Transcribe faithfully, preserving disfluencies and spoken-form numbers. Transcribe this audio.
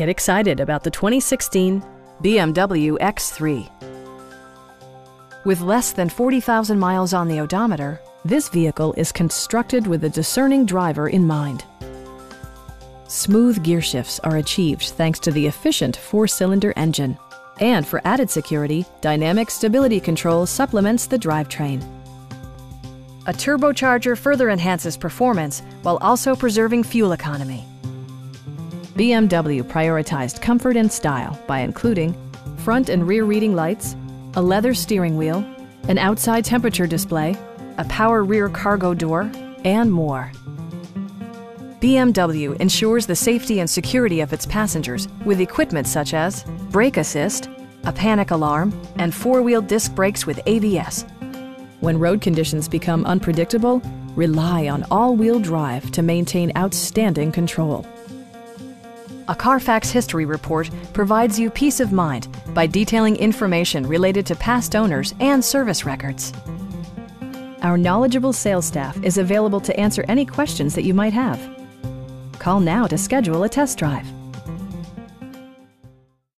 Get excited about the twenty sixteen B M W X three. With less than forty thousand miles on the odometer, this vehicle is constructed with a discerning driver in mind. Smooth gear shifts are achieved thanks to the efficient four-cylinder engine. And for added security, dynamic stability control supplements the drivetrain. A turbocharger further enhances performance while also preserving fuel economy. B M W prioritized comfort and style by including front and rear reading lights, a leather steering wheel, an outside temperature display, a power rear cargo door, and more. B M W ensures the safety and security of its passengers with equipment such as brake assist, a panic alarm, and four-wheel disc brakes with A B S. When road conditions become unpredictable, rely on all-wheel drive to maintain outstanding control. A Carfax history report provides you peace of mind by detailing information related to past owners and service records. Our knowledgeable sales staff is available to answer any questions that you might have. Call now to schedule a test drive.